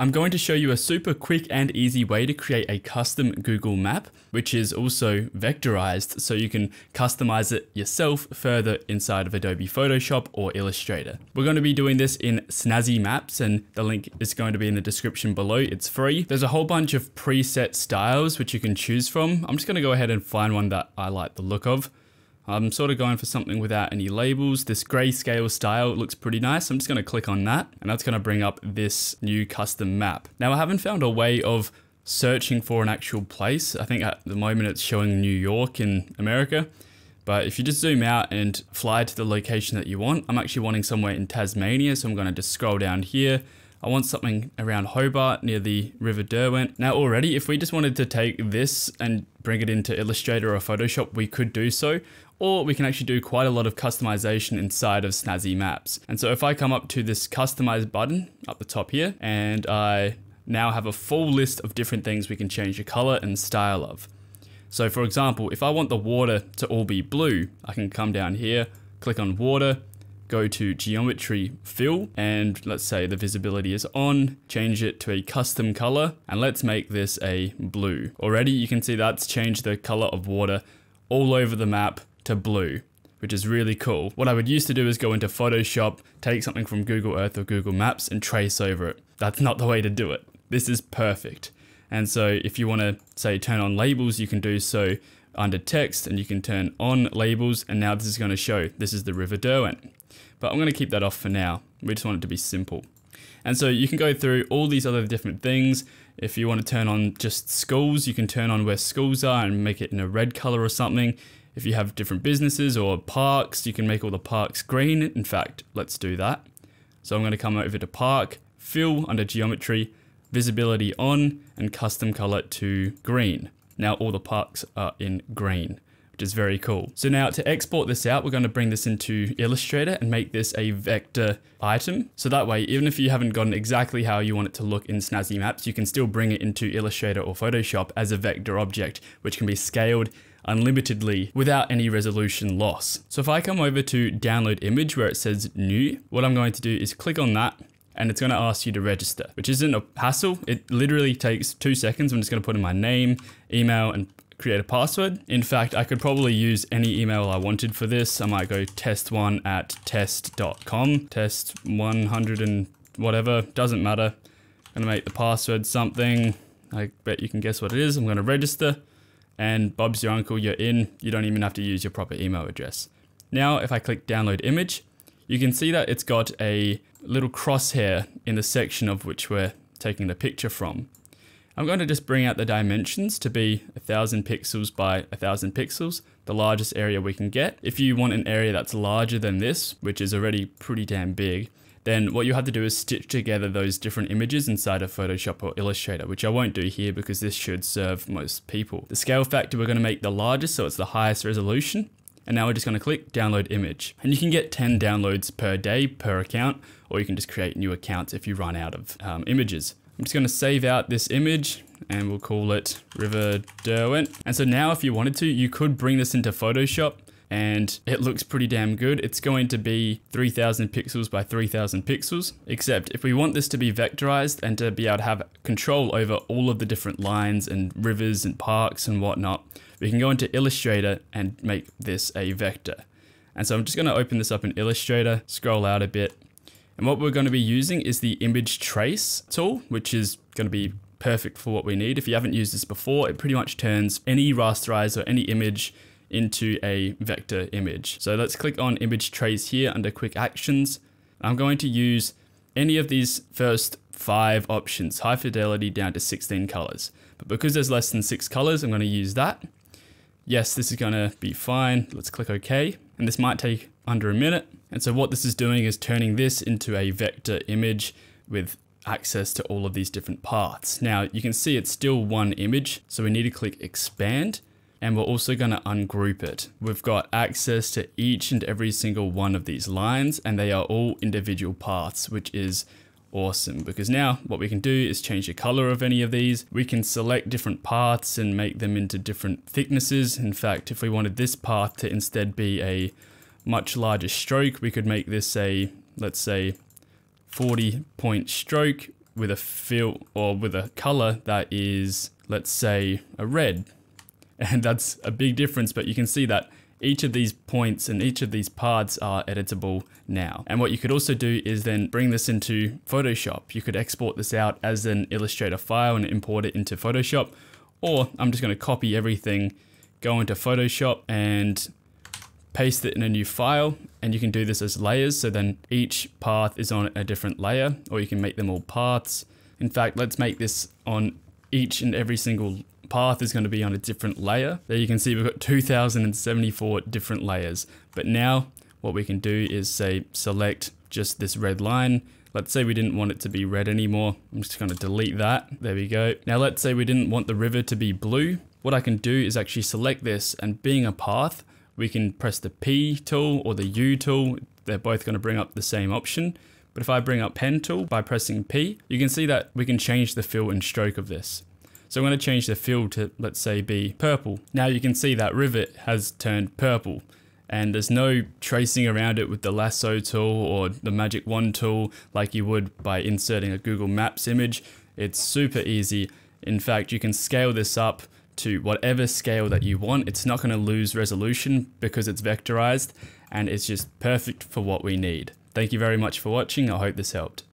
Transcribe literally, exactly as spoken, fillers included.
I'm going to show you a super quick and easy way to create a custom Google map, which is also vectorized, so you can customize it yourself further inside of Adobe Photoshop or Illustrator. We're going to be doing this in Snazzy Maps, and the link is going to be in the description below. It's free. There's a whole bunch of preset styles which you can choose from. I'm just going to go ahead and find one that I like the look of. I'm sort of going for something without any labels. This grayscale style looks pretty nice. I'm just going to click on that, and that's going to bring up this new custom map. Now, I haven't found a way of searching for an actual place. I think at the moment it's showing New York in America, but if you just zoom out and fly to the location that you want, I'm actually wanting somewhere in Tasmania. So I'm going to just scroll down here. I want something around Hobart near the River Derwent. Now already, if we just wanted to take this and bring it into Illustrator or Photoshop, we could do so, or we can actually do quite a lot of customization inside of Snazzy Maps. And so if I come up to this customize button up the top here, and I now have a full list of different things we can change the color and style of. So for example, if I want the water to all be blue, I can come down here, click on water, go to geometry fill, and let's say the visibility is on, change it to a custom color, and let's make this a blue. Already you can see that's changed the color of water all over the map to blue, which is really cool. What I would used to do is go into Photoshop, take something from Google Earth or Google Maps and trace over it. That's not the way to do it. This is perfect. And so if you want to say turn on labels, you can do so under text, and you can turn on labels, and now this is going to show this is the River Derwent. But I'm going to keep that off for now. We just want it to be simple. And so you can go through all these other different things. If you want to turn on just schools, you can turn on where schools are and make it in a red color or something. If you have different businesses or parks, you can make all the parks green. In fact, let's do that. So I'm going to come over to park, fill under geometry, visibility on, and custom color to green. Now all the parks are in green, which is very cool. So now to export this out, we're going to bring this into Illustrator and make this a vector item. So that way, even if you haven't gotten exactly how you want it to look in Snazzy Maps, you can still bring it into Illustrator or Photoshop as a vector object, which can be scaled unlimitedly without any resolution loss. So if I come over to download image where it says new, what I'm going to do is click on that, and it's going to ask you to register, which isn't a hassle. It literally takes two seconds. I'm just going to put in my name, email, and create a password. In fact, I could probably use any email I wanted for this. I might go test one at test dot com, test one hundred and whatever, doesn't matter. I'm going to make the password something. I bet you can guess what it is. I'm going to register, and Bob's your uncle, you're in. You don't even have to use your proper email address. Now, if I click download image, you can see that it's got a little crosshair in the section of which we're taking the picture from. I'm going to just bring out the dimensions to be one thousand pixels by one thousand pixels, the largest area we can get. If you want an area that's larger than this, which is already pretty damn big, then what you have to do is stitch together those different images inside of Photoshop or Illustrator, which I won't do here because this should serve most people. The scale factor we're going to make the largest, so it's the highest resolution. And now we're just going to click download image, and you can get ten downloads per day per account, or you can just create new accounts if you run out of um, images. I'm just going to save out this image, and we'll call it River Derwent. And so now if you wanted to, you could bring this into Photoshop, and it looks pretty damn good. It's going to be three thousand pixels by three thousand pixels, except if we want this to be vectorized and to be able to have control over all of the different lines and rivers and parks and whatnot, we can go into Illustrator and make this a vector. And so I'm just going to open this up in Illustrator, scroll out a bit. And what we're going to be using is the image trace tool, which is going to be perfect for what we need. If you haven't used this before, it pretty much turns any rasterized or any image into a vector image. So let's click on image trace here under quick actions. I'm going to use any of these first five options, high fidelity down to sixteen colors. But because there's less than six colors, I'm going to use that. Yes, this is going to be fine. Let's click OK. And this might take under a minute. And so what this is doing is turning this into a vector image with access to all of these different paths. Now you can see it's still one image. So we need to click expand, and we're also going to ungroup it. We've got access to each and every single one of these lines, and they are all individual paths, which is awesome, because now what we can do is change the color of any of these. We can select different paths and make them into different thicknesses. In fact, if we wanted this path to instead be a much larger stroke, we could make this a, let's say, forty point stroke with a fill or with a color that is, let's say, a red. And that's a big difference, but you can see that each of these points and each of these parts are editable now. And what you could also do is then bring this into Photoshop. You could export this out as an Illustrator file and import it into Photoshop, or I'm just going to copy everything, go into Photoshop and paste it in a new file. And you can do this as layers. So then each path is on a different layer, or you can make them all paths. In fact, let's make this on each and every single path is going to be on a different layer. There you can see we've got two thousand seventy-four different layers. But now what we can do is say select just this red line. Let's say we didn't want it to be red anymore. I'm just going to delete that. There we go. Now let's say we didn't want the river to be blue. What I can do is actually select this, and being a path, we can press the P tool or the U tool. They're both going to bring up the same option. But if I bring up pen tool by pressing P, you can see that we can change the fill and stroke of this. So I'm going to change the fill to, let's say, be purple. Now you can see that river has turned purple, and there's no tracing around it with the lasso tool or the magic wand tool like you would by inserting a Google Maps image. It's super easy. In fact, you can scale this up to whatever scale that you want. It's not going to lose resolution because it's vectorized, and it's just perfect for what we need. Thank you very much for watching. I hope this helped.